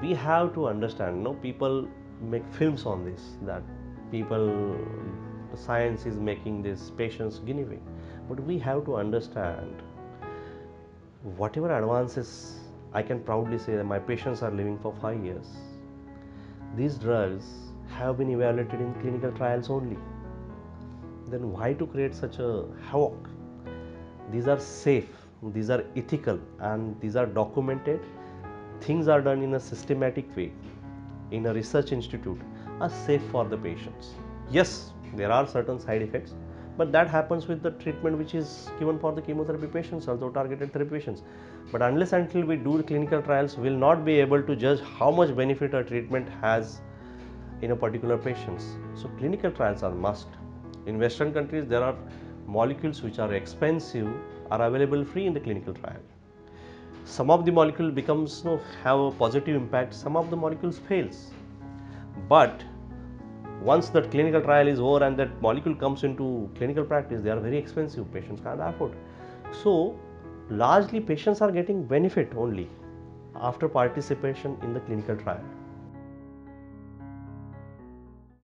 we have to understand, people make films on this, that science is making these patients guinea pig. But we have to understand, whatever advances, I can proudly say that my patients are living for 5 years. These drugs have been evaluated in clinical trials only. Then why to create such a havoc? These are safe, these are ethical, and these are documented. Things are done in a systematic way, in a research institute, are safe for the patients. Yes, there are certain side effects, but that happens with the treatment which is given for the chemotherapy patients or the targeted therapy patients. But unless until we do clinical trials, we will not be able to judge how much benefit a treatment has in a particular patients. So clinical trials are must. In Western countries, there are molecules which are expensive are available free in the clinical trial. Some of the molecule becomes have a positive impact, some of the molecules fails. But once that clinical trial is over and that molecule comes into clinical practice, they are very expensive, patients can't afford. So largely patients are getting benefit only after participation in the clinical trial.